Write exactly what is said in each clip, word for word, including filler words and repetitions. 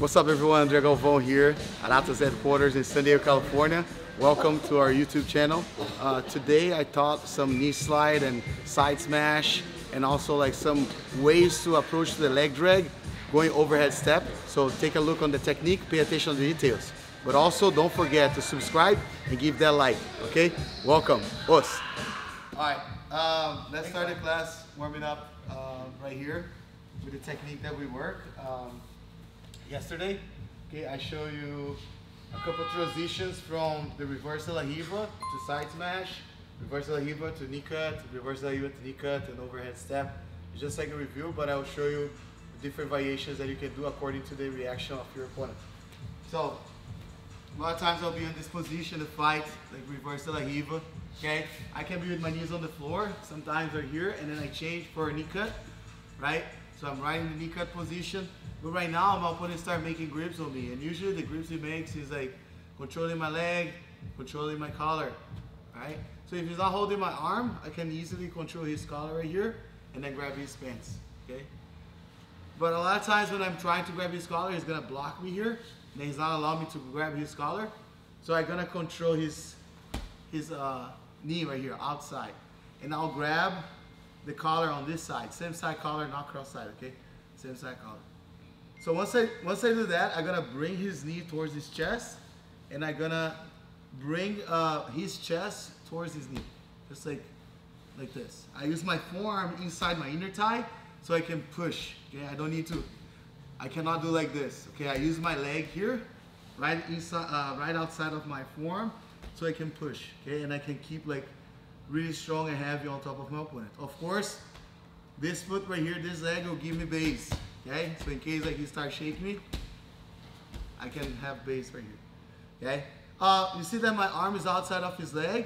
What's up everyone, Andre Galvão here, Alatos Headquarters in San Diego, California. Welcome to our YouTube channel. Uh, today I taught some knee slide and side smash and also like some ways to approach the leg drag going overhead step. So take a look on the technique, pay attention to the details. But also don't forget to subscribe and give that like, okay? Welcome, us. All right, um, let's start the class warming up uh, right here with the technique that we work. Um, Yesterday, okay, I show you a couple transitions from the reverse la hiva to side smash, reverse la hiva to knee cut, reverse la hiva to knee cut, and overhead step. It's just like a review, but I will show you different variations that you can do according to the reaction of your opponent. So, a lot of times I'll be in this position to fight, like reverse la hiva. Okay, I can be with my knees on the floor. Sometimes they're here, and then I change for a knee cut, right? So I'm right in the knee cut position, but right now my opponent start making grips on me, and usually the grips he makes is like controlling my leg, controlling my collar, right? So if he's not holding my arm, I can easily control his collar right here and then grab his pants, okay? But a lot of times when I'm trying to grab his collar, he's gonna block me here, and he's not allowing me to grab his collar. So I'm gonna control his, his uh, knee right here, outside, and I'll grab the collar on this side, same side collar, not cross side, okay? Same side collar. So once I once I do that, I'm gonna bring his knee towards his chest, and I'm gonna bring uh, his chest towards his knee, just like like this. I use my forearm inside my inner thigh, so I can push. Okay, I don't need to. I cannot do like this. Okay, I use my leg here, right inside, uh, right outside of my forearm, so I can push. Okay, and I can keep like really strong and heavy on top of my opponent. Of course, this foot right here, this leg will give me base, okay? So in case like he starts shaking me, I can have base right here, okay? Uh, you see that my arm is outside of his leg.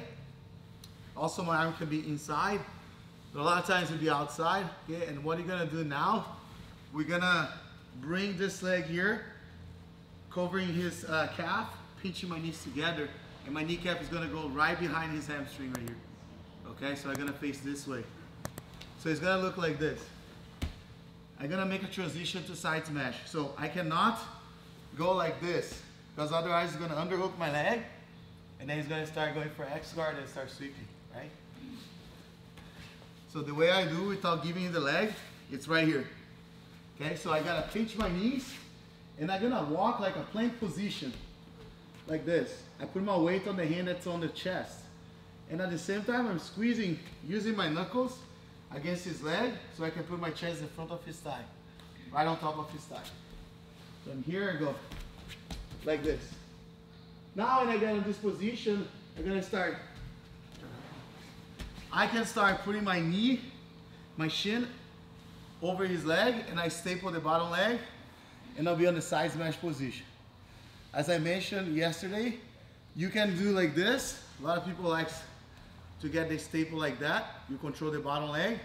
Also, my arm can be inside, but a lot of times it'll be outside, okay? And what you're gonna do now, we're gonna bring this leg here, covering his uh, calf, pinching my knees together, and my kneecap is gonna go right behind his hamstring right here. Okay, so I'm gonna face this way. So it's gonna look like this. I'm gonna make a transition to side smash. So I cannot go like this, because otherwise he's gonna underhook my leg, and then he's gonna start going for X guard and start sweeping, right? So the way I do without giving you the leg, it's right here. Okay, so I gotta pinch my knees, and I'm gonna walk like a plank position, like this. I put my weight on the hand that's on the chest. And at the same time, I'm squeezing, using my knuckles against his leg, so I can put my chest in front of his thigh, right on top of his thigh. Then here I go, like this. Now when I get in this position, I'm gonna start, I can start putting my knee, my shin, over his leg, and I staple the bottom leg, and I'll be on the side smash position. As I mentioned yesterday, you can do like this. A lot of people like to get the staple like that. You control the bottom leg.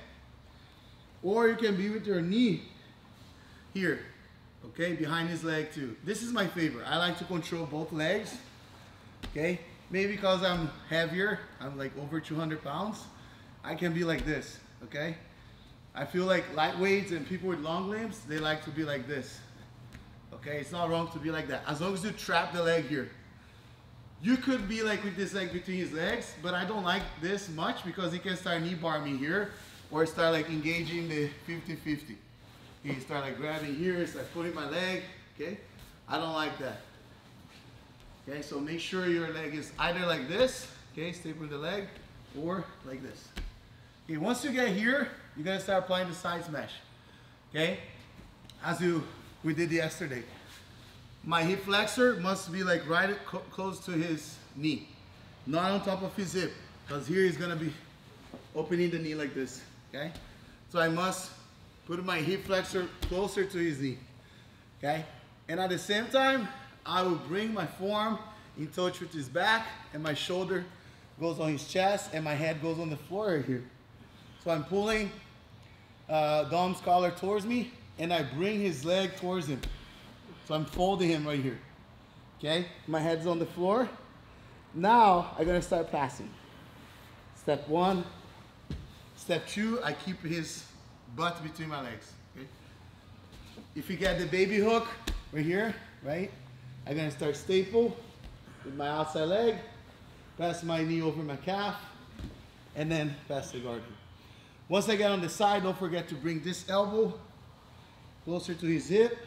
Or you can be with your knee here, okay, behind his leg too. This is my favorite. I like to control both legs, okay? Maybe because I'm heavier, I'm like over two hundred pounds. I can be like this, okay? I feel like lightweights and people with long limbs, they like to be like this, okay? It's not wrong to be like that, as long as you trap the leg here. You could be like with this leg between his legs, but I don't like this much because he can start knee bar me here or start like engaging the fifty fifty. He start like grabbing here, start pulling my leg, okay? I don't like that. Okay, so make sure your leg is either like this, okay, staple the leg, or like this. Okay, once you get here, you're gonna start applying the side smash, okay? As you, we did yesterday. My hip flexor must be like right co close to his knee, not on top of his hip, because here he's gonna be opening the knee like this, okay? So I must put my hip flexor closer to his knee, okay? And at the same time, I will bring my forearm in touch with his back, and my shoulder goes on his chest, and my head goes on the floor right here. So I'm pulling uh, Dom's collar towards me, and I bring his leg towards him. So I'm folding him right here, okay? My head's on the floor. Now I'm gonna start passing. Step one, step two, I keep his butt between my legs, okay? If you get the baby hook, We're here, right? I'm gonna start staple with my outside leg, pass my knee over my calf, and then pass the guard. Once I get on the side, don't forget to bring this elbow closer to his hip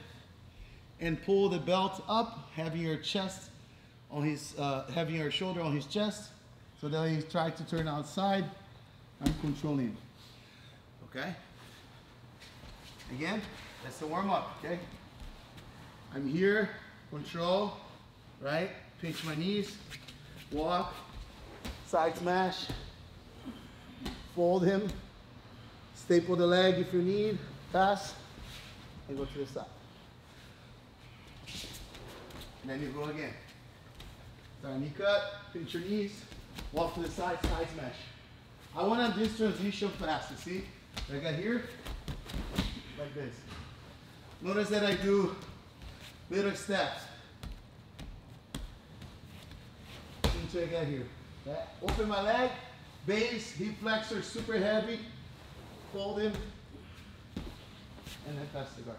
and pull the belt up, having your chest on his, uh, having your shoulder on his chest, so that he tries to turn outside. I'm controlling him. Okay. Again, that's the warm up. Okay. I'm here. Control. Right. Pinch my knees. Walk. Side smash. Fold him. Staple the leg if you need. Pass. And go to the side. And then you go again. Start knee cut. Pinch your knees. Walk to the side. Side smash. I want to do this transition fast, you see? Like I got here, like this. Notice that I do little steps until I get here. Okay? Open my leg, base, hip flexor, super heavy, fold him, and then pass the guard.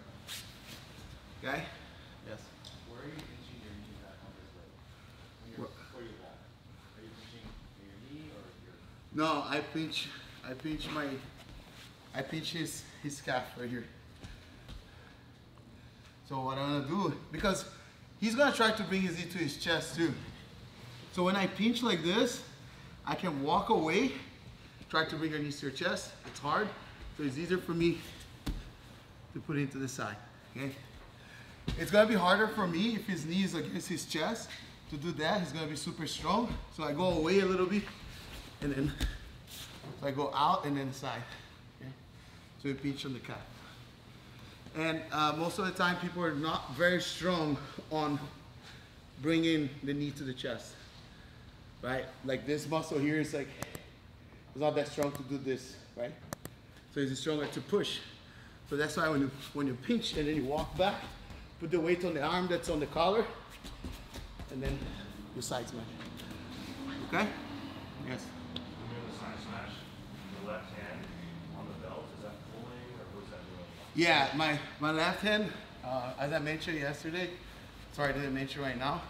Okay? Yes. Where are you pinching your knee back on this leg? When you're, before you walk? Are you pinching your knee or your... No, I pinch, I pinch my... I pinch his, his calf right here. So what I'm gonna do, because he's gonna try to bring his knee to his chest too. So when I pinch like this, I can walk away, try to bring your knees to your chest. It's hard, so it's easier for me to put it to the side, okay? It's gonna be harder for me if his knee is against his chest. To do that, he's gonna be super strong. So I go away a little bit, and then so I go out and then side. So we pinch on the calf. And uh, most of the time, people are not very strong on bringing the knee to the chest, right? Like this muscle here is like, it's not that strong to do this, right? So it's stronger to push. So that's why when you, when you pinch and then you walk back, put the weight on the arm that's on the collar, and then you side smash, okay? Yes. Yeah, my, my left hand, uh, as I mentioned yesterday, sorry I didn't mention right now,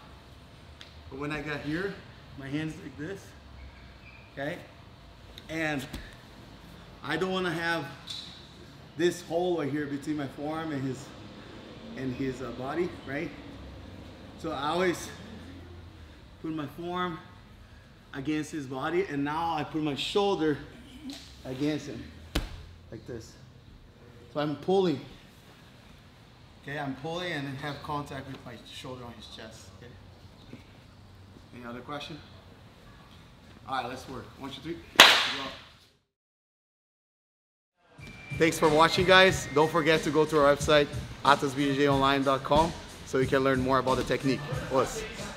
but when I got here, my hand's like this, okay? And I don't want to have this hole right here between my forearm and his, and his uh, body, right? So I always put my forearm against his body, and now I put my shoulder against him, like this. So I'm pulling, okay? I'm pulling and then have contact with my shoulder on his chest, okay? Any other question? All right, let's work. One, two, three, go. Thanks for watching, guys. Don't forget to go to our website, atos b j online dot com, so you can learn more about the technique. Us.